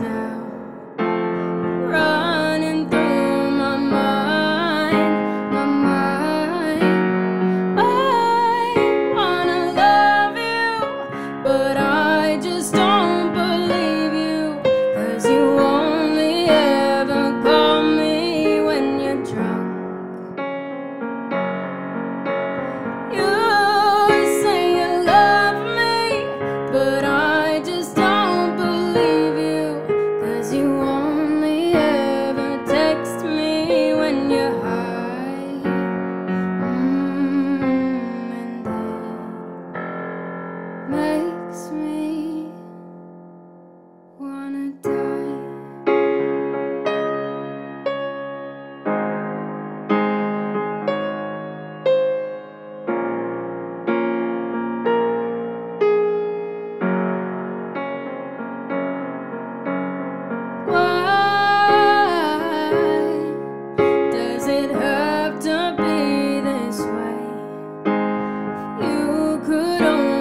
now running through my mind. I wanna love you, but I just don't believe you, 'cause you only ever call me when you're drunk. You say you love me, but I just don't. Makes me wanna die. Why does it have to be this way? You could only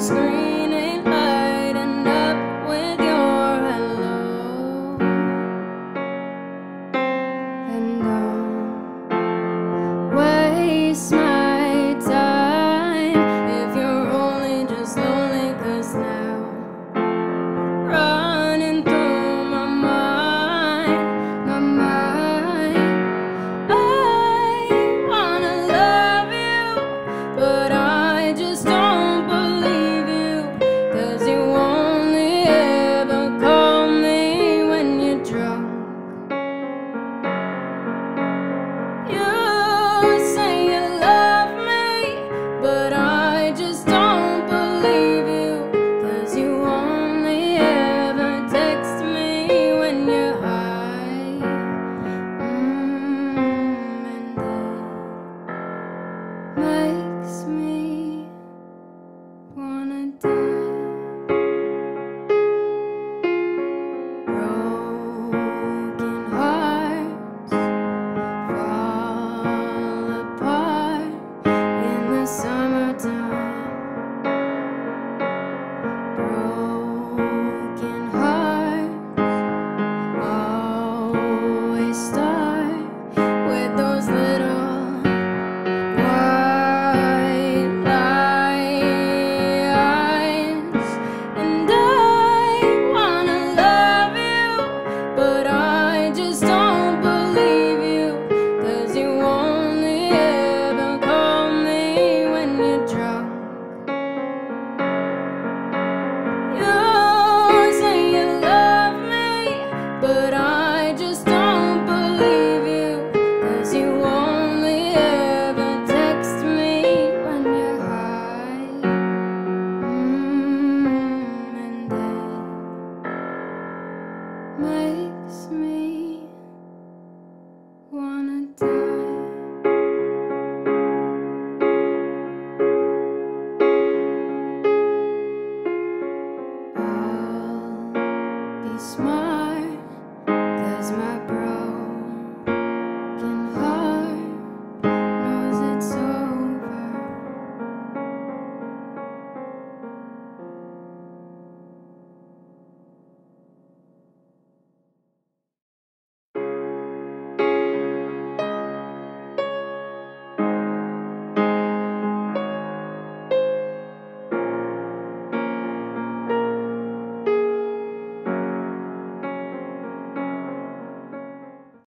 screen ain't lighting up with your hello. And don't waste my time if you're only just lonely, 'cause now running through my mind. I wanna love you, but I just don't. Makes me wanna die. Broken hearts fall apart in the summertime. Broken hearts always start with those little makes me